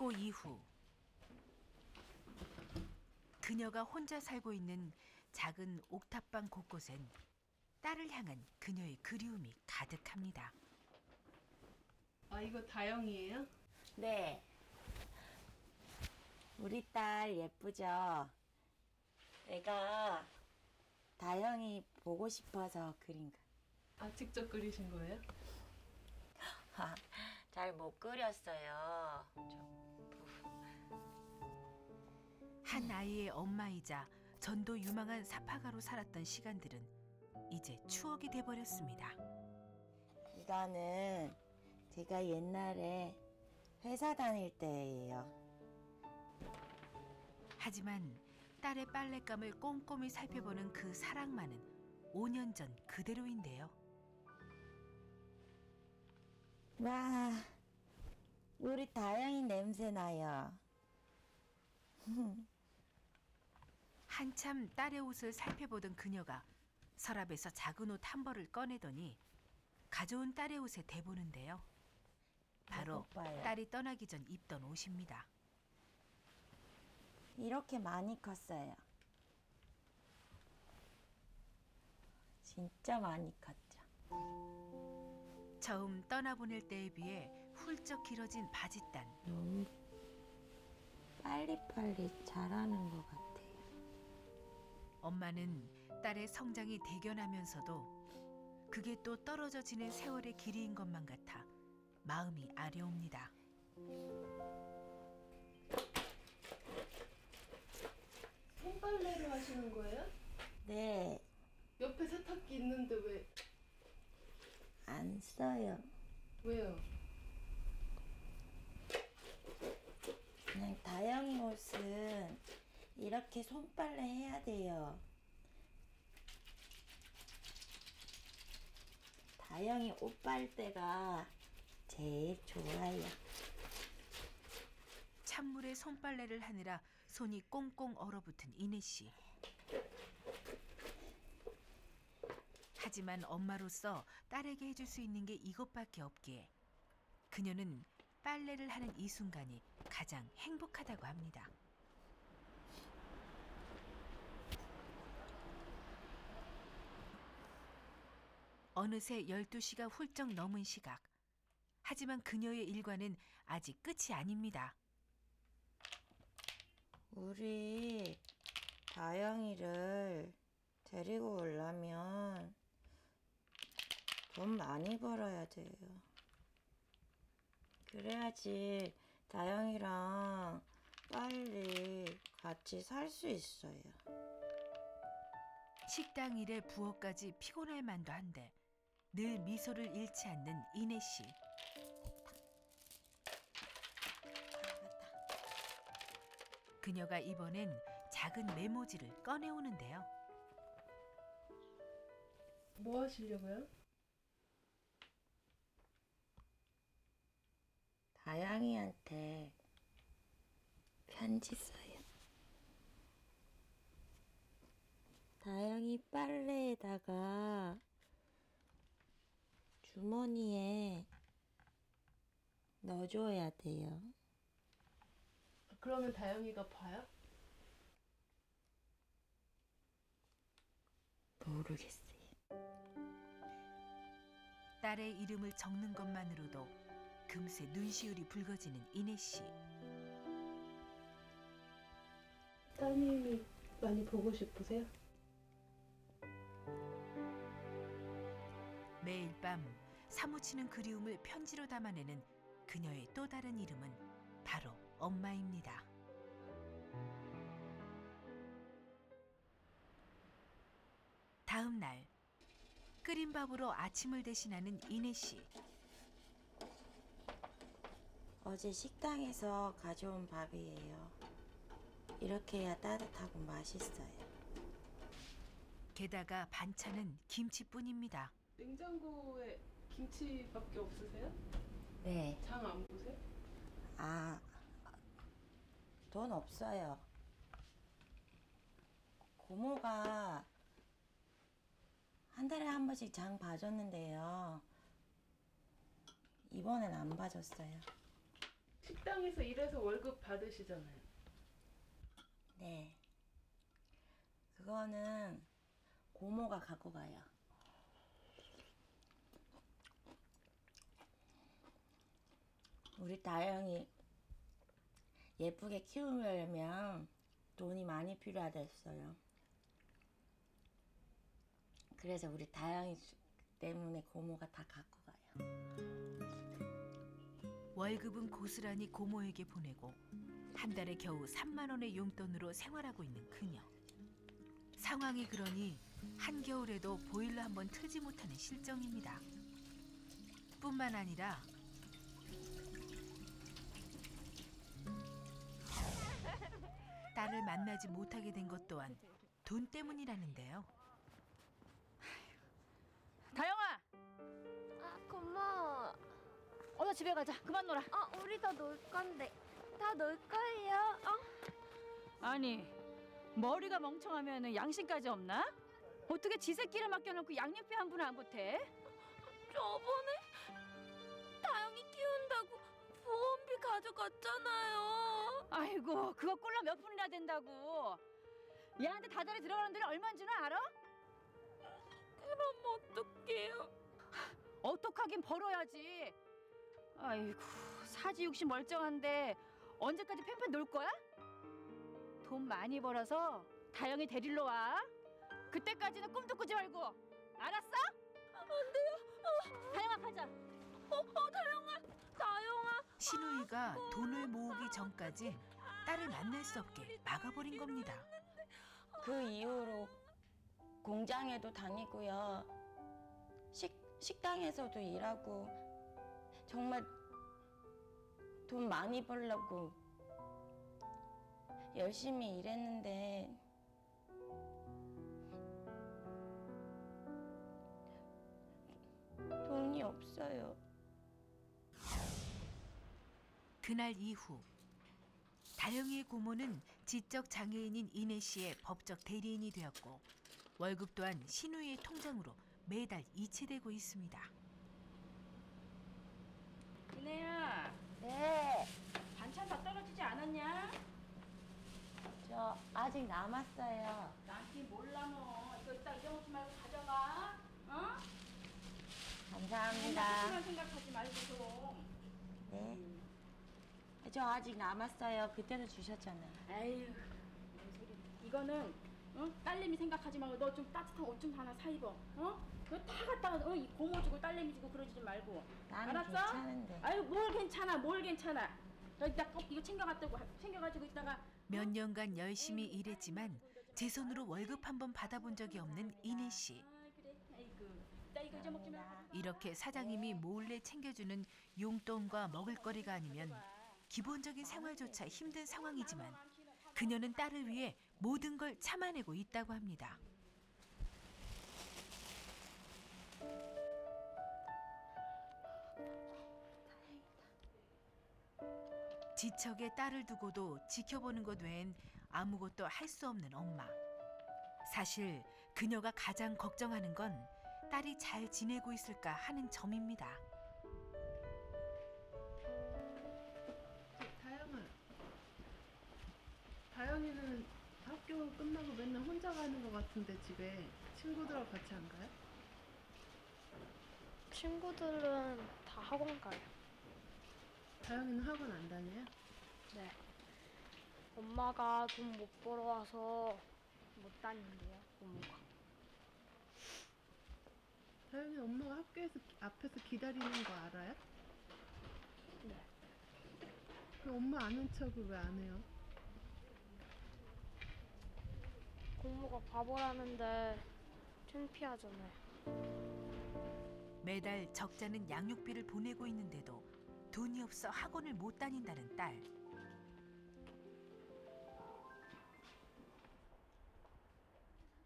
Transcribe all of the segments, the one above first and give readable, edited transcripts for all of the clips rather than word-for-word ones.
사고 이후 그녀가 혼자 살고 있는 작은 옥탑방 곳곳엔 딸을 향한 그녀의 그리움이 가득합니다. 아, 이거 다영이에요? 네. 우리 딸 예쁘죠? 애가 다영이 보고 싶어서 그린 거. 아, 직접 그리신 거예요? 아, 잘 못 그렸어요. 한 아이의 엄마이자 전도 유망한 사파가로 살았던 시간들은 이제 추억이 돼버렸습니다. 이거는 제가 옛날에 회사 다닐 때예요. 하지만 딸의 빨랫감을 꼼꼼히 살펴보는 그 사랑만은 5년 전 그대로인데요. 와, 우리 다영이 냄새 나요. 한참 딸의 옷을 살펴보던 그녀가 서랍에서 작은 옷 한 벌을 꺼내더니 가져온 딸의 옷에 대보는데요. 바로 딸이 떠나기 전 입던 옷입니다. 이렇게 많이 컸어요. 진짜 많이 컸죠. 처음 떠나보낼 때에 비해 훌쩍 길어진 바짓단. 너무 빨리빨리 자라는 것 같아요. 엄마는 딸의 성장이 대견하면서도 그게 또 떨어져 지는 세월의 길이인 것만 같아 마음이 아려옵니다. 손빨래를 하시는 거예요? 네. 옆에 세탁기 있는데 왜? 안 써요. 왜요? 그냥 다양한 옷은 이렇게 손빨래 해야 돼요. 다영이 옷 빨 때가 제일 좋아요. 찬물에 손빨래를 하느라 손이 꽁꽁 얼어붙은 이내 씨. 하지만 엄마로서 딸에게 해줄 수 있는 게 이것밖에 없기에 그녀는 빨래를 하는 이 순간이 가장 행복하다고 합니다. 어느새 12시가 훌쩍 넘은 시각. 하지만 그녀의 일과는 아직 끝이 아닙니다. 우리 다영이를 데리고 오려면 돈 많이 벌어야 돼요. 그래야지 다영이랑 빨리 같이 살 수 있어요. 식당 일에 부업까지 피곤할 만도 한데 늘 미소를 잃지 않는 이내 씨. 그녀가 이번엔 작은 메모지를 꺼내오는데요. 뭐 하시려고요? 다양이한테 편지 써요. 다양이 빨래에다가 주머니에 넣어줘야 돼요. 그러면 다영이가 봐요? 모르겠어요. 딸의 이름을 적는 것만으로도 금세 눈시울이 붉어지는 이내 씨. 따님이 많이 보고 싶으세요? 매일 밤 사무치는 그리움을 편지로 담아내는 그녀의 또 다른 이름은 바로 엄마입니다. 다음 날 끓인 밥으로 아침을 대신하는 이내 씨. 어제 식당에서 가져온 밥이에요. 이렇게 해야 따뜻하고 맛있어요. 게다가 반찬은 김치뿐입니다. 냉장고에 김치밖에 없으세요? 네. 장 안 보세요? 아, 돈 없어요. 고모가 한 달에 한 번씩 장 봐줬는데요. 이번엔 안 봐줬어요. 식당에서 일해서 월급 받으시잖아요. 네. 그거는 고모가 갖고 가요. 우리 다영이 예쁘게 키우려면 돈이 많이 필요하댔어요. 그래서 우리 다영이 때문에 고모가 다 갖고 가요. 월급은 고스란히 고모에게 보내고 한 달에 겨우 3만 원의 용돈으로 생활하고 있는 그녀. 상황이 그러니 한겨울에도 보일러 한번 틀지 못하는 실정입니다. 뿐만 아니라 딸을 만나지 못하게 된 것 또한 돈 때문이라는데요. 다영아! 아, 고마워. 어서 집에 가자. 그만 놀아. 우리 다 놀 건데. 다 놀 거예요. 아니, 머리가 멍청하면 양심까지 없나? 어떻게 지 새끼를 맡겨놓고 양육비 한 푼 안 보태? 저번에 다영이 키운다고 보험비 가져갔잖아요. 아이고, 그거 꼴랑 몇 푼이나 된다고. 얘한테 다달이 들어가는 데는 얼마인 줄 알아? 그럼 어떡해요? 어떡하긴 벌어야지. 아이고, 사지육신 멀쩡한데 언제까지 팽팽 놀 거야? 돈 많이 벌어서 다영이 데리러 와. 그때까지는 꿈도 꾸지 말고. 알았어? 안 돼요. 다영아, 가자. 다영아. 다영아. 신우이가 돈을 모으기 전까지 딸을 만날 수 없게 막아버린 겁니다. 그 이후로 공장에도 다니고요. 식당에서도 일하고 정말 돈 많이 벌려고 열심히 일했는데 돈이 없어요. 그날 이후 다영이의 고모는 지적 장애인인 이내 씨의 법적 대리인이 되었고 월급 또한 신우이의 통장으로 매달 이체되고 있습니다. 이내야. 네. 반찬 다 떨어지지 않았냐? 저 아직 남았어요. 나한테 몰라 뭐. 이거 이따 잊어먹지 말고 가져가. 어? 감사합니다. 그만 생각하지 말고 좀. 네. 저 아직 남았어요. 그때도 주셨잖아요. 에휴, 뭔 소리. 이거는 딸내미 생각하지 말고 너 좀 따뜻한 옷 좀 하나 사 입어. 그거 다 갖다가 이 고모 주고 딸내미 주고 그러지 말고. 나는 알았어? 괜찮은데. 아유, 뭘 괜찮아. 뭘 괜찮아. 나 꼭 이거 챙겨가지고 있다가. 몇 년간 열심히 일했지만 제 손으로 월급 한 번 받아본 적이 없는 이내 씨. 이렇게 사장님이 몰래 챙겨주는 용돈과 먹을거리가 아니면 기본적인 생활조차 힘든 상황이지만 그녀는 딸을 위해 모든 걸 참아내고 있다고 합니다. 지척에 딸을 두고도 지켜보는 것 외엔 아무것도 할 수 없는 엄마. 사실 그녀가 가장 걱정하는 건 딸이 잘 지내고 있을까 하는 점입니다. 다영아. 다영이는 학교 끝나고 맨날 혼자 가는 것 같은데 집에 친구들하고 같이 안 가요? 친구들은 다 학원 가요. 다영이는 학원 안 다녀요? 네. 엄마가 돈 못 벌어와서 못 다닌대요, 고모가. 다영이 엄마가 학교에서 앞에서 기다리는 거 알아요? 네. 그럼 엄마 아는 척을 왜 안 해요? 고모가 바보라는데 창피하잖아요. 매달 적잖은 양육비를 보내고 있는데도 돈이 없어 학원을 못 다닌다는 딸.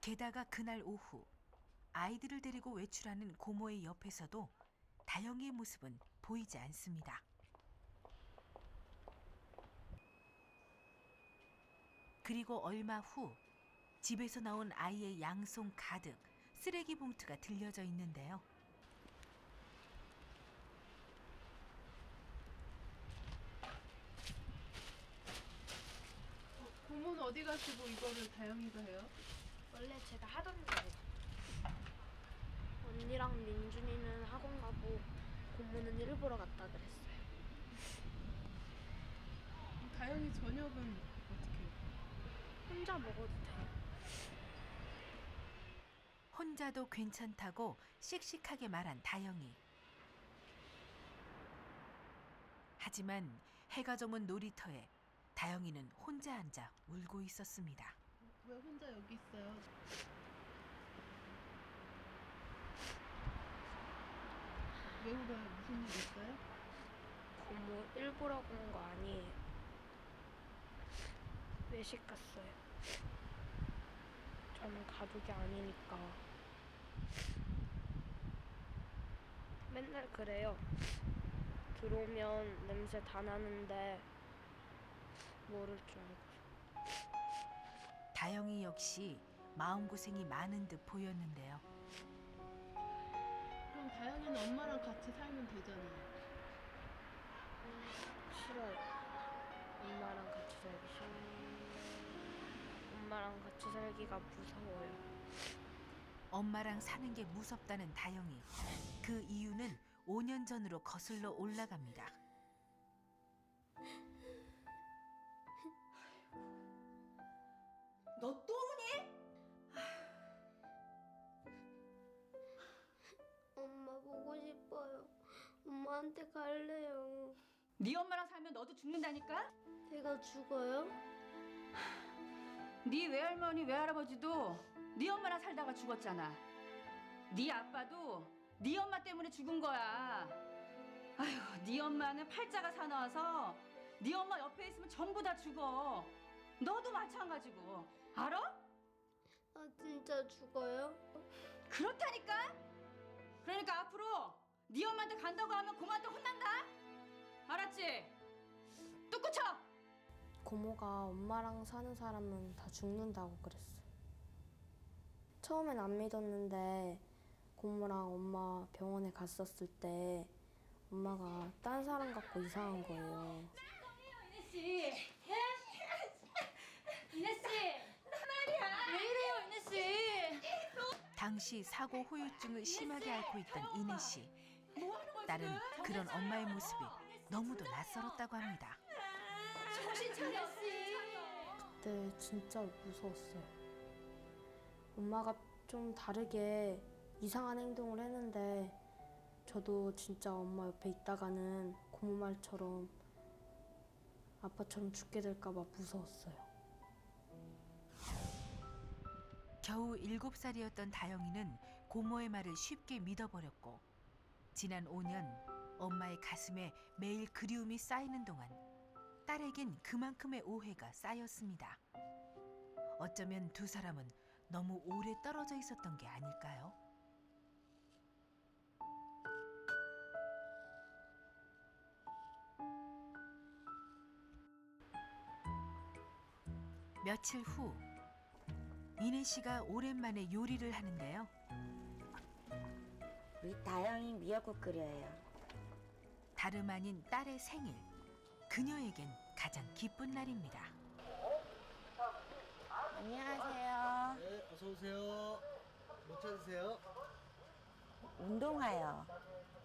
게다가 그날 오후 아이들을 데리고 외출하는 고모의 옆에서도 다영이의 모습은 보이지 않습니다. 그리고 얼마 후 집에서 나온 아이의 양손 가득 쓰레기 봉투가 들려져 있는데요. 고모는 어디 가시고 이거는 다영이가 해요? 원래 제가 하던 거예요. 언니랑 민준이는 학원 가고 고모는 일부러 갔다 그랬어요. 다영이 저녁은 어떻게 해요? 혼자 먹어도 돼요. 혼자도 괜찮다고 씩씩하게 말한 다영이. 하지만 해가 저문 놀이터에 다영이는 혼자 앉아 울고 있었습니다. 왜 혼자 여기 있어요? 왜 울어요? 무슨 일 있어요? 고모 일부러 그런 거 아니에요. 외식 갔어요. 저는 가족이 아니니까. 맨날 그래요. 들어오면 냄새 다 나는데 모를 줄 알고. 다영이 역시 마음고생이 많은 듯 보였는데요. 그럼 다영이는 엄마랑 같이 살면 되잖아요. 싫어요. 엄마랑 같이 살기 싫어요. 엄마랑 같이 살기가 무서워요. 엄마랑 사는 게 무섭다는 다영이. 그 이유는 5년 전으로 거슬러 올라갑니다. 너 또 우니? 엄마 보고 싶어요. 엄마한테 갈래요. 네 엄마랑 살면 너도 죽는다니까? 내가 죽어요? 네 외할머니 외할아버지도 네 엄마랑 살다가 죽었잖아. 네 아빠도 네 엄마 때문에 죽은 거야. 아휴, 네 엄마는 팔자가 사나워서 네 엄마 옆에 있으면 전부 다 죽어. 너도 마찬가지고. 알아? 아, 진짜 죽어요? 그렇다니까. 그러니까 앞으로 네 엄마한테 간다고 하면 고모한테 혼난다. 알았지? 뚝 꽂혀. 고모가 엄마랑 사는 사람은 다 죽는다고 그랬어. 처음엔 안 믿었는데 고모랑 엄마 병원에 갔었을 때 엄마가 딴 사람 같고 이상한 거예요. 이네 씨! 이네 씨! 왜 이래요, 이네 씨! 당시 사고 후유증을 심하게 앓고 있던 이네 씨. 딸은 그런 엄마의 모습이 너무도 낯설었다고 합니다. 정신 차려, 씨! 그때 진짜 무서웠어요. 엄마가 좀 다르게 이상한 행동을 했는데 저도 진짜 엄마 옆에 있다가는 고모 말처럼 아빠처럼 죽게 될까 봐 무서웠어요. 겨우 7살이었던 다영이는 고모의 말을 쉽게 믿어버렸고 지난 5년 엄마의 가슴에 매일 그리움이 쌓이는 동안 딸에겐 그만큼의 오해가 쌓였습니다. 어쩌면 두 사람은 너무 오래 떨어져 있었던 게 아닐까요? 며칠 후, 이네 씨가 오랜만에 요리를 하는데요. 우리 다영이 미역국 끓여요. 다름 아닌 딸의 생일. 그녀에겐 가장 기쁜 날입니다. 안녕하세요. 네, 어서 오세요. 뭐 찾으세요? 운동화요.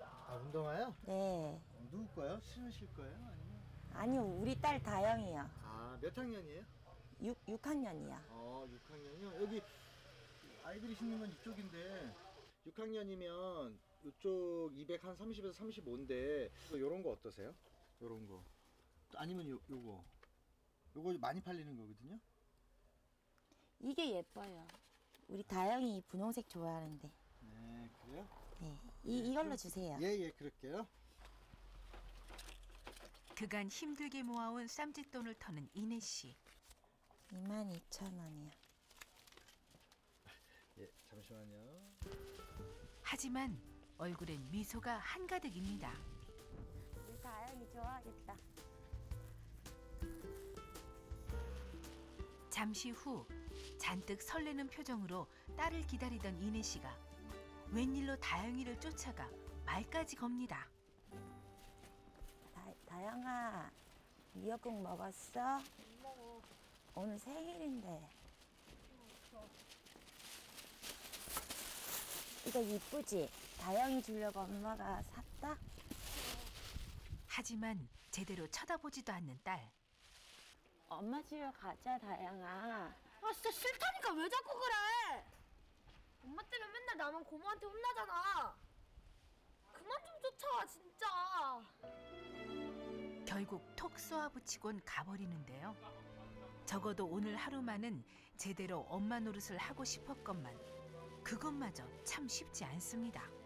아, 운동화요? 네. 누구 거요? 신으실 거예요? 아니면? 아니요, 우리 딸 다영이요. 아, 몇 학년이에요? 6학년이요. 아, 6학년이요? 여기 아이들이 신는 건 이쪽인데 6학년이면 이쪽 230에서 35인데 요런 거 어떠세요? 요런 거 아니면 요거 많이 팔리는 거거든요? 이게 예뻐요. 우리 다영이 분홍색 좋아하는데. 네, 그래요? 네, 이걸로 주세요. 예, 그럴게요. 그간 힘들게 모아온 쌈짓돈을 터는 이네 씨. 22,000원이요. 예, 잠시만요. 하지만 얼굴엔 미소가 한가득입니다. 우리 다영이 좋아하겠다. 잠시 후 잔뜩 설레는 표정으로 딸을 기다리던 이네 씨가 웬일로 다영이를 쫓아가 말까지 겁니다. 다영아, 미역국 먹었어? 안 먹어. 오늘 생일인데. 이거 이쁘지? 다영이 주려고 엄마가 샀다? 하지만 제대로 쳐다보지도 않는 딸. 엄마 집에 가자, 다영아. 아, 진짜 싫다니까 왜 자꾸 그래? 엄마 때문에 맨날 나만 고모한테 혼나잖아. 그만 좀 쫓아와, 진짜. 결국 톡 쏘아붙이곤 가버리는데요. 적어도 오늘 하루만은 제대로 엄마 노릇을 하고 싶었건만 그것마저 참 쉽지 않습니다.